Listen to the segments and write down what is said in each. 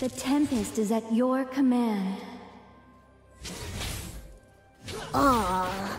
The Tempest is at your command. Ah.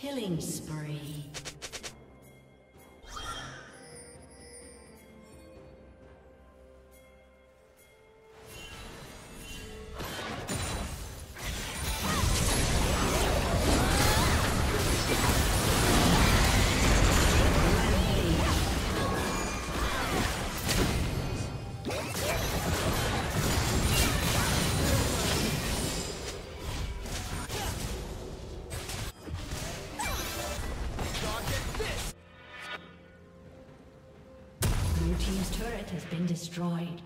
Killing spree. Destroyed.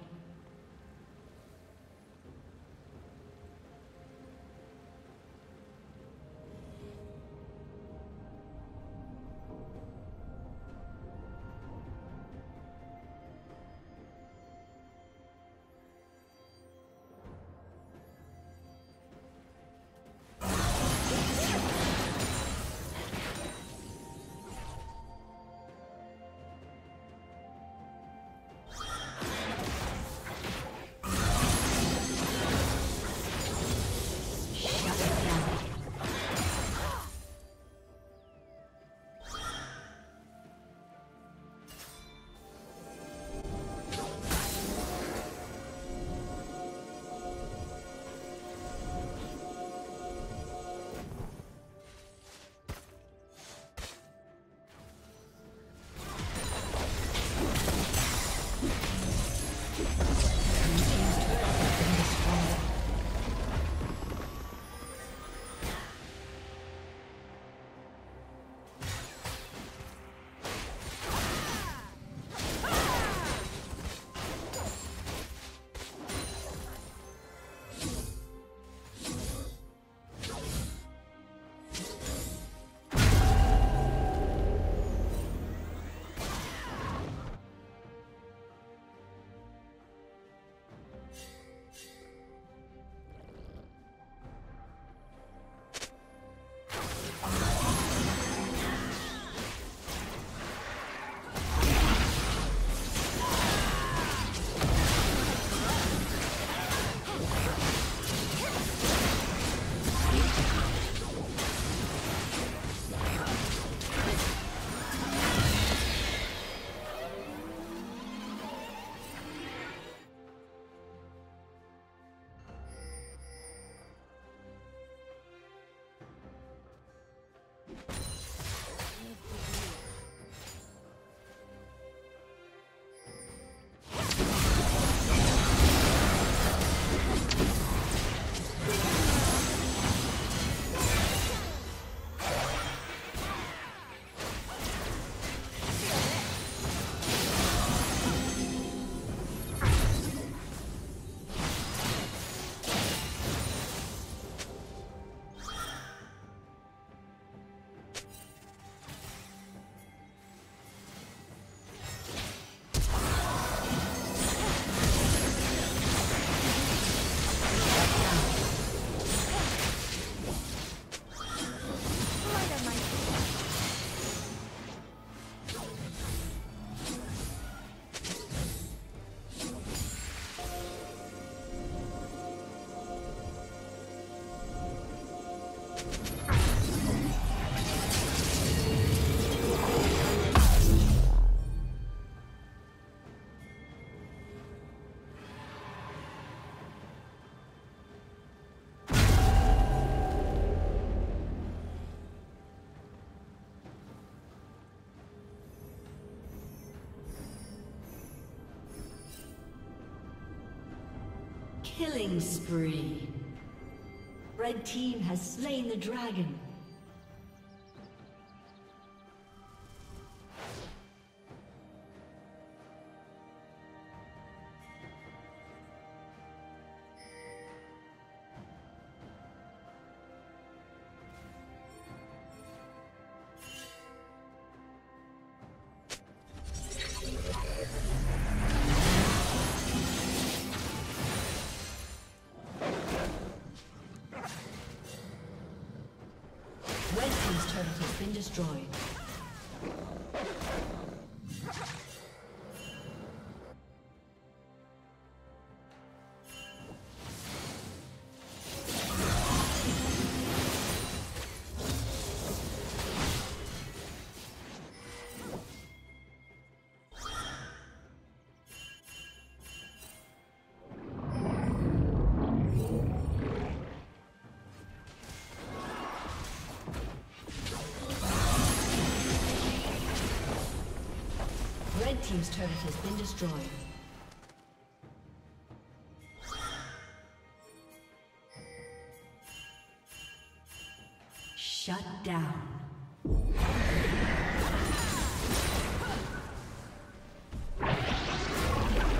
Killing spree. Red team has slain the dragon. Destroyed. Team's turret has been destroyed. Shut down.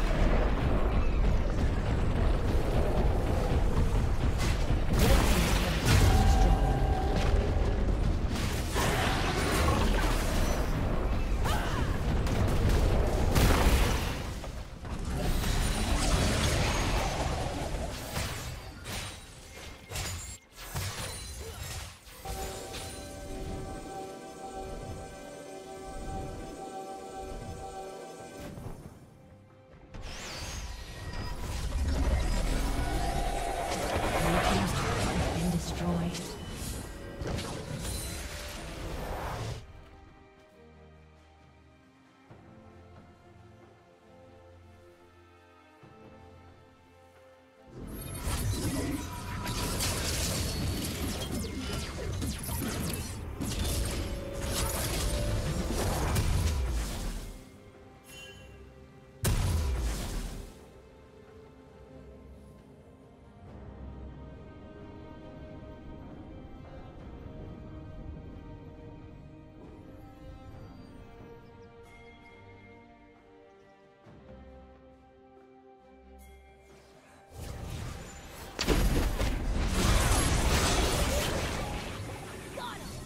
Team's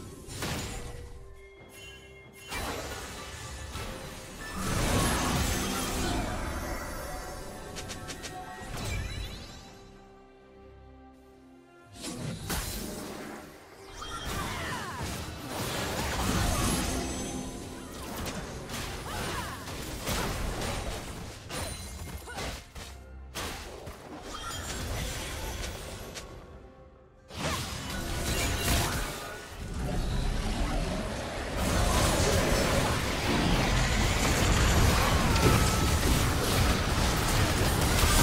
turret has been destroyed.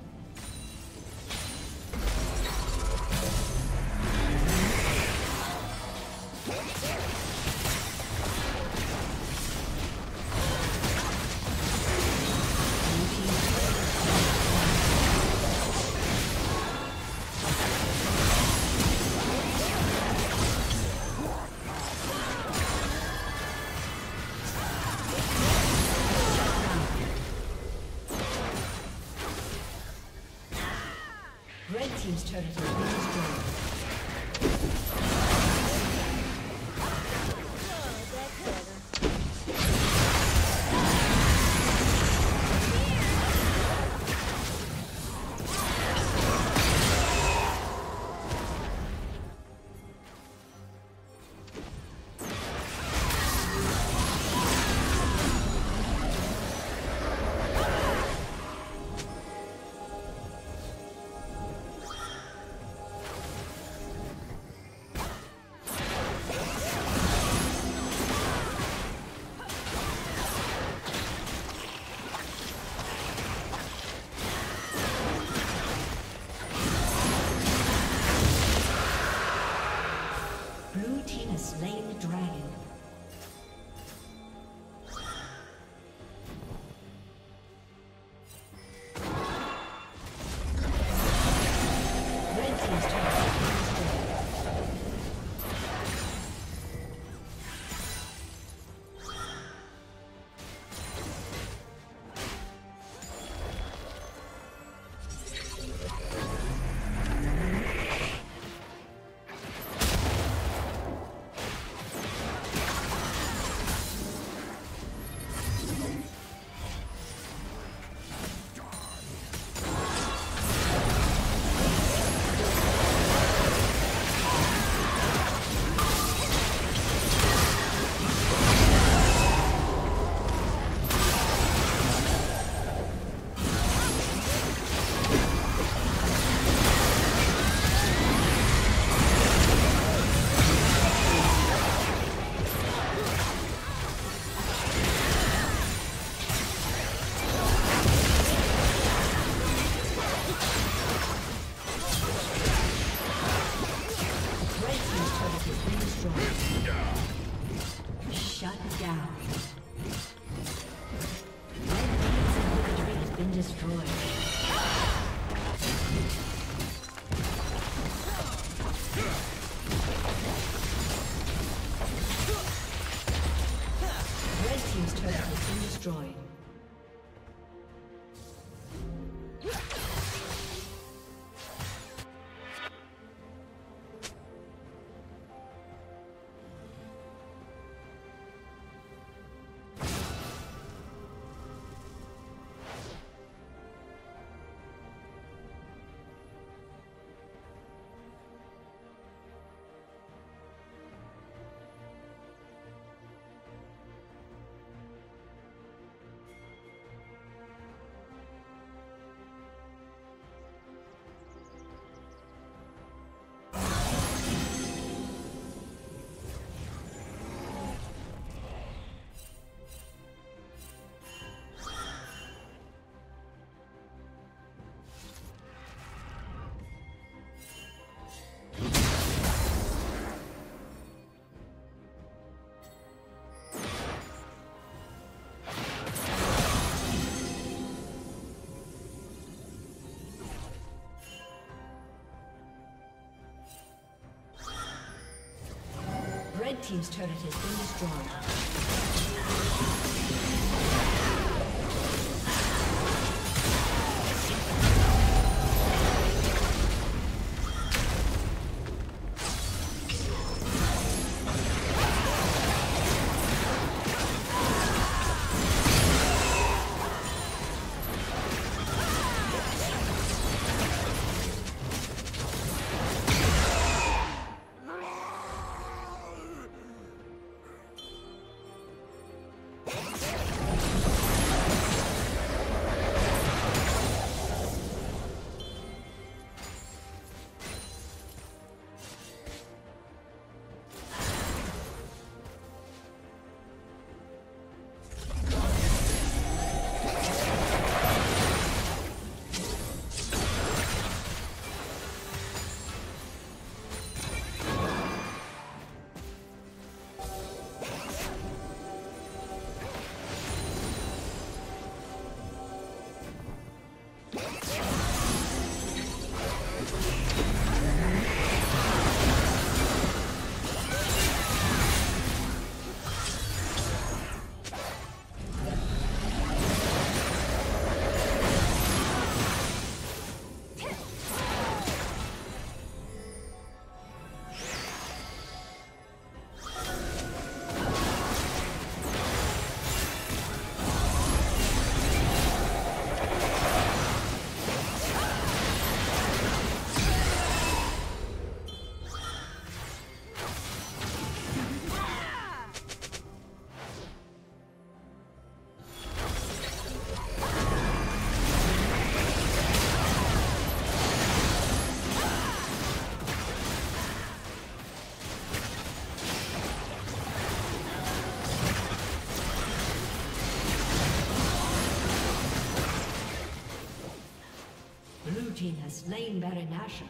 Red team's turret has been destroyed. Slain Baron Nashor.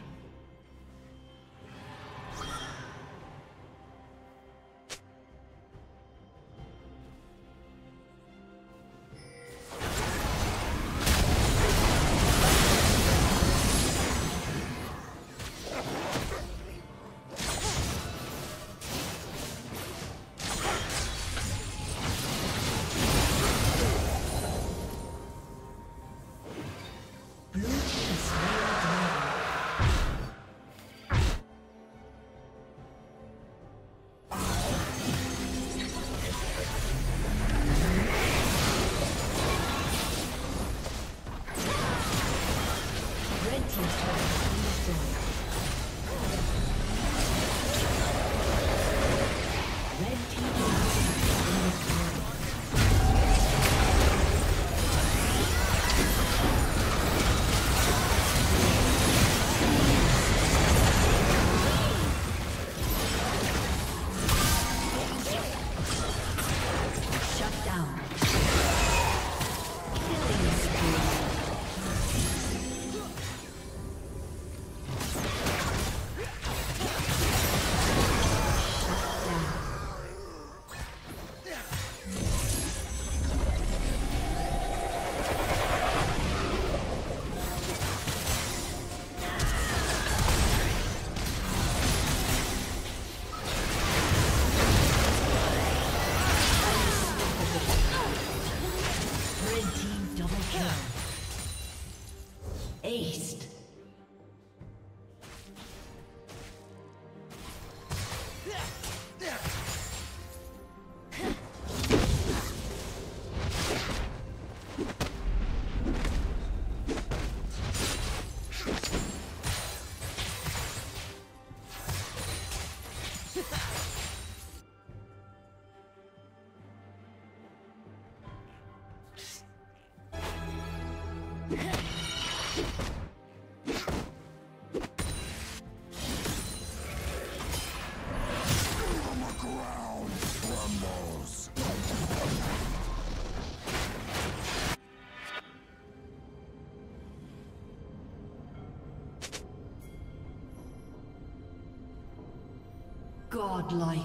Godlike.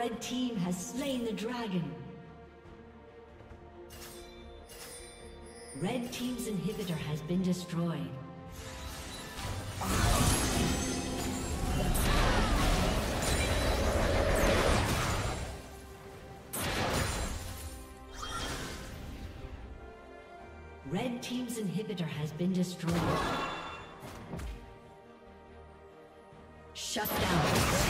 Red team has slain the dragon. Red team's inhibitor has been destroyed. Red team's inhibitor has been destroyed. Shut down.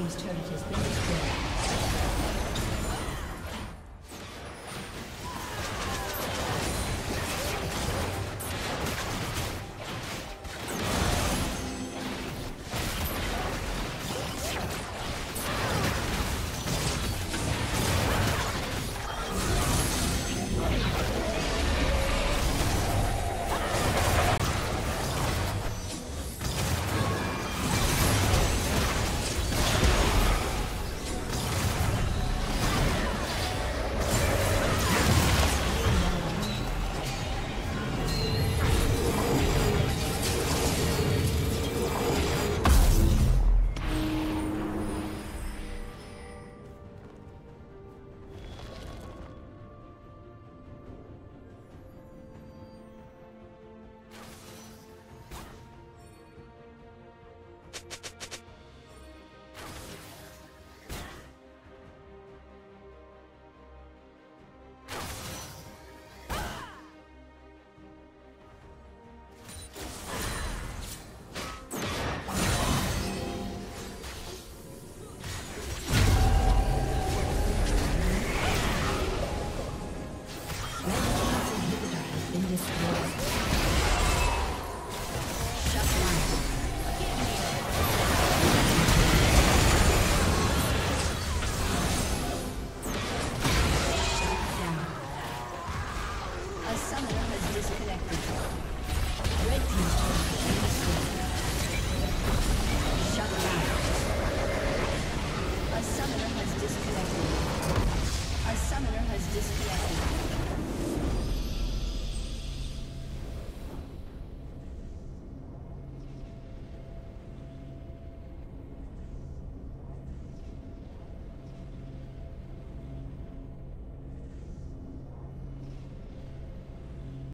team's turret has been destroyed.